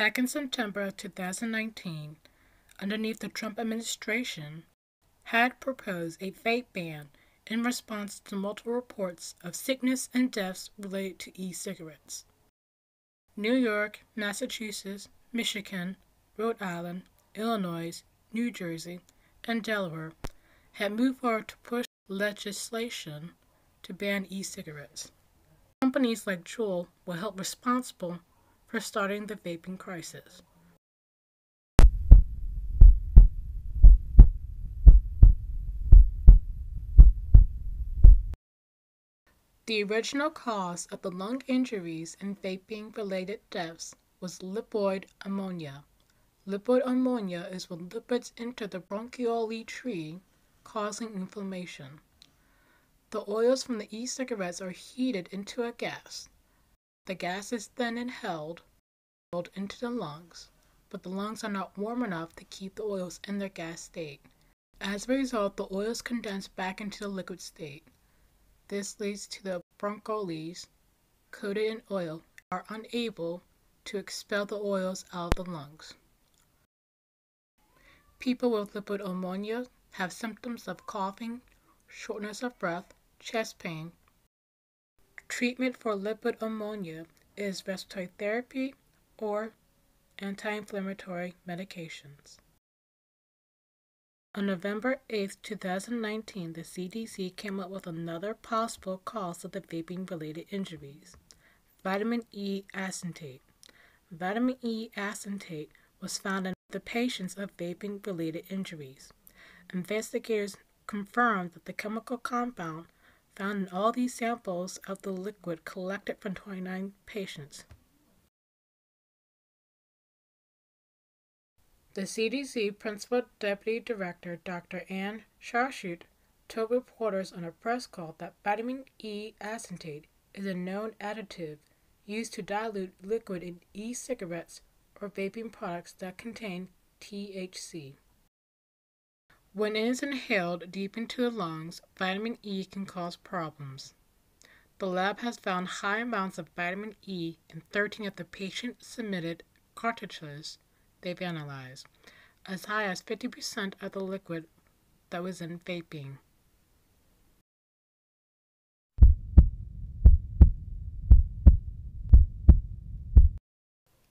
Back in September of 2019, underneath the Trump administration, had proposed a vape ban in response to multiple reports of sickness and deaths related to e-cigarettes. New York, Massachusetts, Michigan, Rhode Island, Illinois, New Jersey, and Delaware had moved forward to push legislation to ban e-cigarettes. Companies like Juul were held responsible for starting the vaping crisis. The original cause of the lung injuries and vaping-related deaths was lipoid ammonia. Lipoid ammonia is when lipids enter the bronchiole tree, causing inflammation. The oils from the e-cigarettes are heated into a gas. The gas is then inhaled into the lungs, but the lungs are not warm enough to keep the oils in their gas state. As a result, the oils condense back into the liquid state. This leads to the bronchioles, coated in oil, are unable to expel the oils out of the lungs. People with lipoid ammonia have symptoms of coughing, shortness of breath, chest pain. Treatment for lipoid ammonia is respiratory therapy or anti-inflammatory medications. On November 8, 2019, the CDC came up with another possible cause of the vaping-related injuries: vitamin E acetate. Vitamin E acetate was found in the patients of vaping-related injuries. Investigators confirmed that the chemical compound found in all these samples of the liquid collected from 29 patients. The CDC Principal Deputy Director, Dr. Anne Scharschut, told reporters on a press call that vitamin E acetate is a known additive used to dilute liquid in e-cigarettes or vaping products that contain THC. When it is inhaled deep into the lungs, vitamin E can cause problems. The lab has found high amounts of vitamin E in 13 of the patient-submitted cartridges they've analyzed, as high as 50% of the liquid that was in vaping.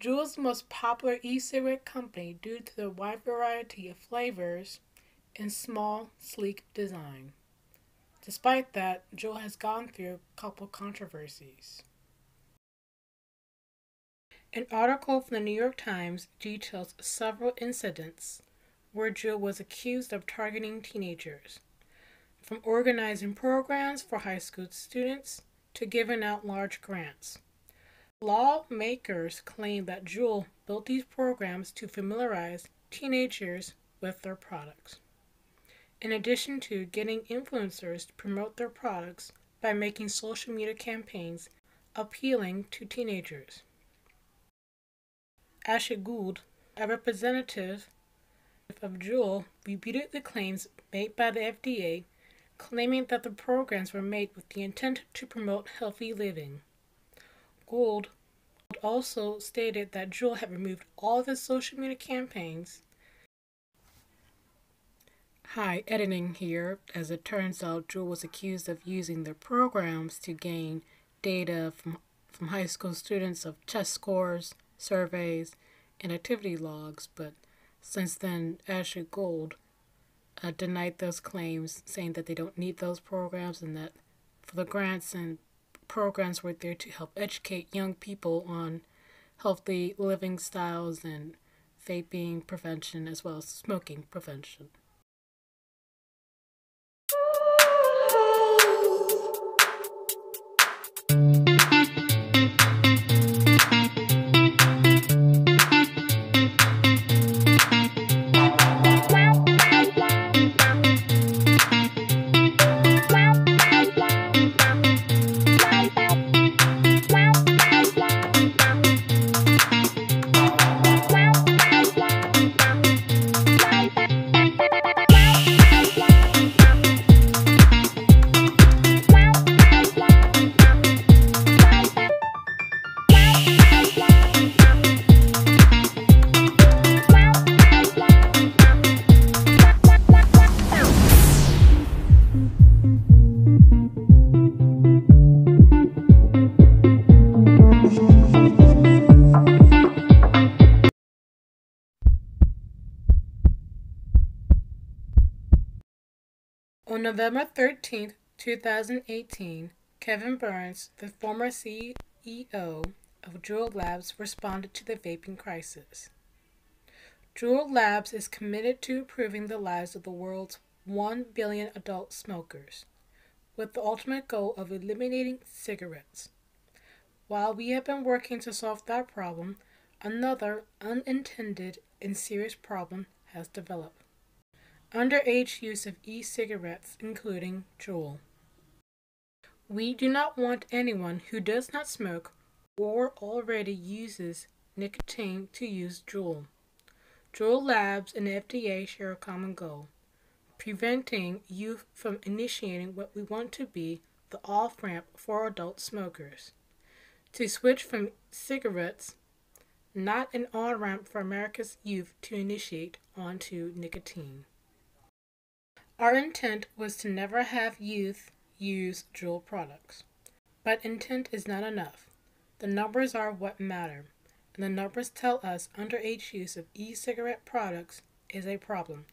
Juul is the most popular e-cigarette company due to their wide variety of flavors and small, sleek design. Despite that, Juul has gone through a couple controversies. An article from the New York Times details several incidents where Juul was accused of targeting teenagers, from organizing programs for high school students to giving out large grants. Lawmakers claim that Juul built these programs to familiarize teenagers with their products, in addition to getting influencers to promote their products by making social media campaigns appealing to teenagers. Asha Gould, a representative of Juul, rebutted the claims made by the FDA, claiming that the programs were made with the intent to promote healthy living. Gould also stated that Juul had removed all of his social media campaigns. Hi, editing here. As it turns out, Juul was accused of using their programs to gain data from high school students of test scores, surveys, and activity logs, but since then, Ashley Gold denied those claims, saying that they don't need those programs and that for the grants and programs were there to help educate young people on healthy living styles and vaping prevention as well as smoking prevention. November 13, 2018, Kevin Burns, the former CEO of Juul Labs, responded to the vaping crisis. Juul Labs is committed to improving the lives of the world's 1 billion adult smokers, with the ultimate goal of eliminating cigarettes. While we have been working to solve that problem, another unintended and serious problem has developed: underage use of e-cigarettes, including Juul. We do not want anyone who does not smoke or already uses nicotine to use Juul. Juul Labs and FDA share a common goal: preventing youth from initiating what we want to be the off-ramp for adult smokers, to switch from cigarettes, not an on-ramp for America's youth to initiate onto nicotine. Our intent was to never have youth use Juul products. But intent is not enough. The numbers are what matter, and the numbers tell us underage use of e-cigarette products is a problem.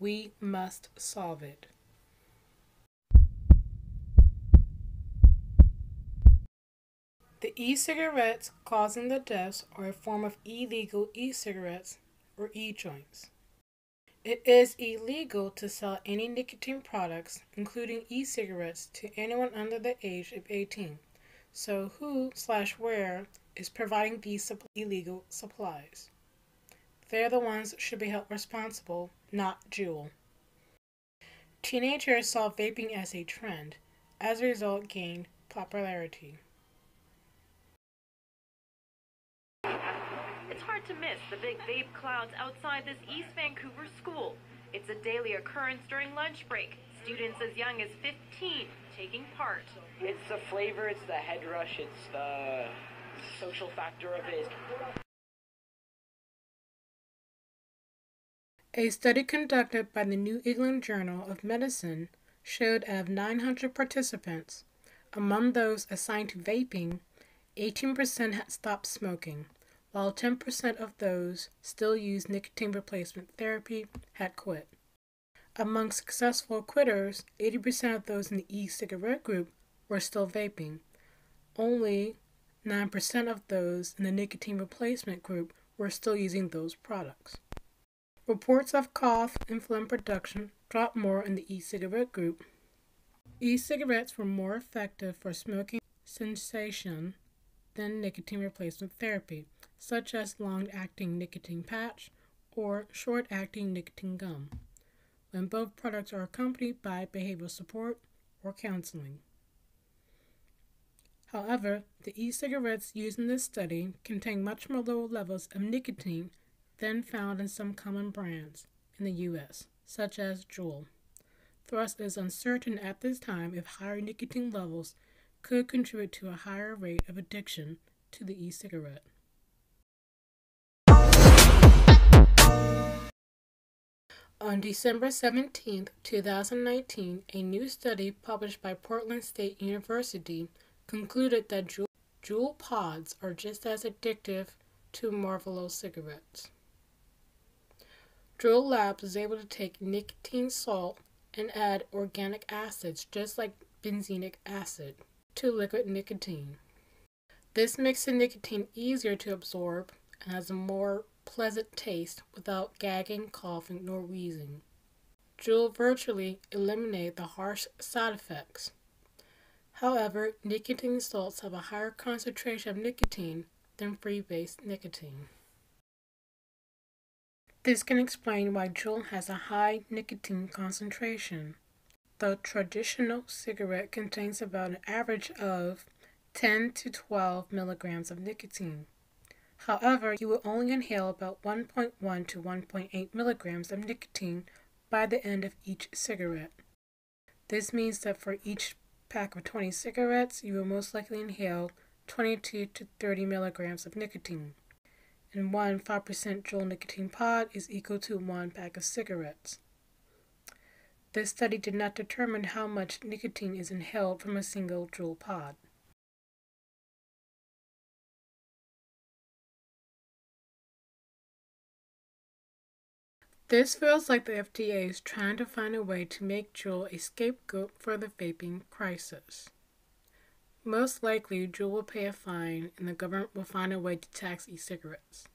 We must solve it. The e-cigarettes causing the deaths are a form of illegal e-cigarettes, or e-joints. It is illegal to sell any nicotine products, including e-cigarettes, to anyone under the age of 18. So who/where is providing these illegal supplies? They're the ones that should be held responsible, not Juul. Teenagers saw vaping as a trend, as a result gained popularity. It's hard to miss the big vape clouds outside this East Vancouver school. It's a daily occurrence during lunch break. Students as young as 15 taking part. It's the flavor, it's the head rush, it's the social factor of it. A study conducted by the New England Journal of Medicine showed out of 900 participants, among those assigned to vaping, 18% had stopped smoking, while 10% of those still used nicotine replacement therapy had quit. Among successful quitters, 80% of those in the e-cigarette group were still vaping. Only 9% of those in the nicotine replacement group were still using those products. Reports of cough and phlegm production dropped more in the e-cigarette group. E-cigarettes were more effective for smoking cessation than nicotine replacement therapy, such as long-acting nicotine patch or short-acting nicotine gum, when both products are accompanied by behavioral support or counseling. However, the e-cigarettes used in this study contain much more lower levels of nicotine than found in some common brands in the U.S., such as Juul. Thus, it is uncertain at this time if higher nicotine levels could contribute to a higher rate of addiction to the e-cigarette. On December 17, 2019, a new study published by Portland State University concluded that Juul pods are just as addictive to Marlboro cigarettes. Juul Labs is able to take nicotine salt and add organic acids, just like benzenic acid, to liquid nicotine. This makes the nicotine easier to absorb and has a more pleasant taste without gagging, coughing, nor wheezing. Juul virtually eliminate the harsh side effects. However, nicotine salts have a higher concentration of nicotine than free-based nicotine. This can explain why Juul has a high nicotine concentration. The traditional cigarette contains about an average of 10 to 12 milligrams of nicotine. However, you will only inhale about 1.1 to 1.8 milligrams of nicotine by the end of each cigarette. This means that for each pack of 20 cigarettes, you will most likely inhale 22 to 30 milligrams of nicotine. And one 5% Juul nicotine pod is equal to one pack of cigarettes. This study did not determine how much nicotine is inhaled from a single Juul pod. This feels like the FDA is trying to find a way to make Juul a scapegoat for the vaping crisis. Most likely, Juul will pay a fine and the government will find a way to tax e-cigarettes.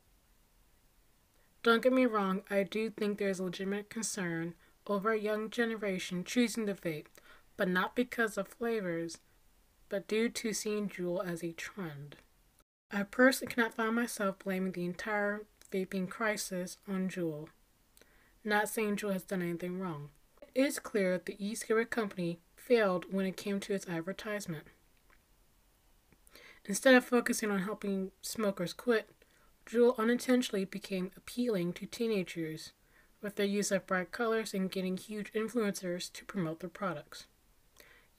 Don't get me wrong, I do think there is legitimate concern over a young generation choosing to vape, but not because of flavors, but due to seeing Juul as a trend. I personally cannot find myself blaming the entire vaping crisis on Juul. Not saying Juul has done anything wrong. It is clear the e-cigarette company failed when it came to its advertisement. Instead of focusing on helping smokers quit, Juul unintentionally became appealing to teenagers with their use of bright colors and getting huge influencers to promote their products.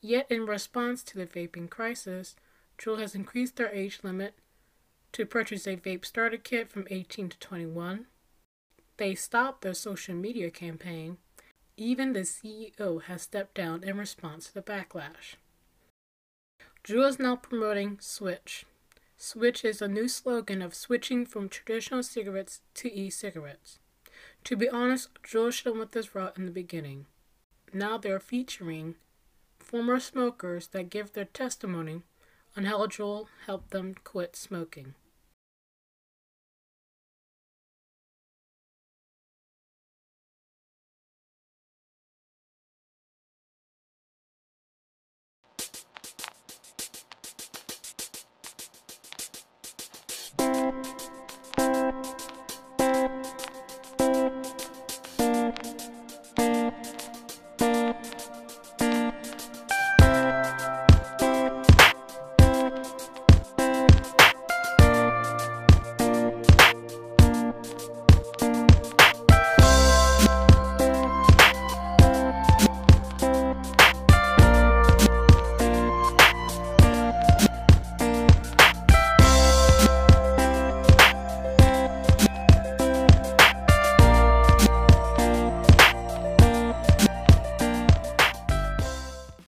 Yet, in response to the vaping crisis, Juul has increased their age limit to purchase a vape starter kit from 18 to 21. They stopped their social media campaign. Even the CEO has stepped down in response to the backlash. Juul is now promoting Switch. Switch is a new slogan of switching from traditional cigarettes to e-cigarettes. To be honest, Juul should have went this route in the beginning. Now they're featuring former smokers that give their testimony on how Juul helped them quit smoking.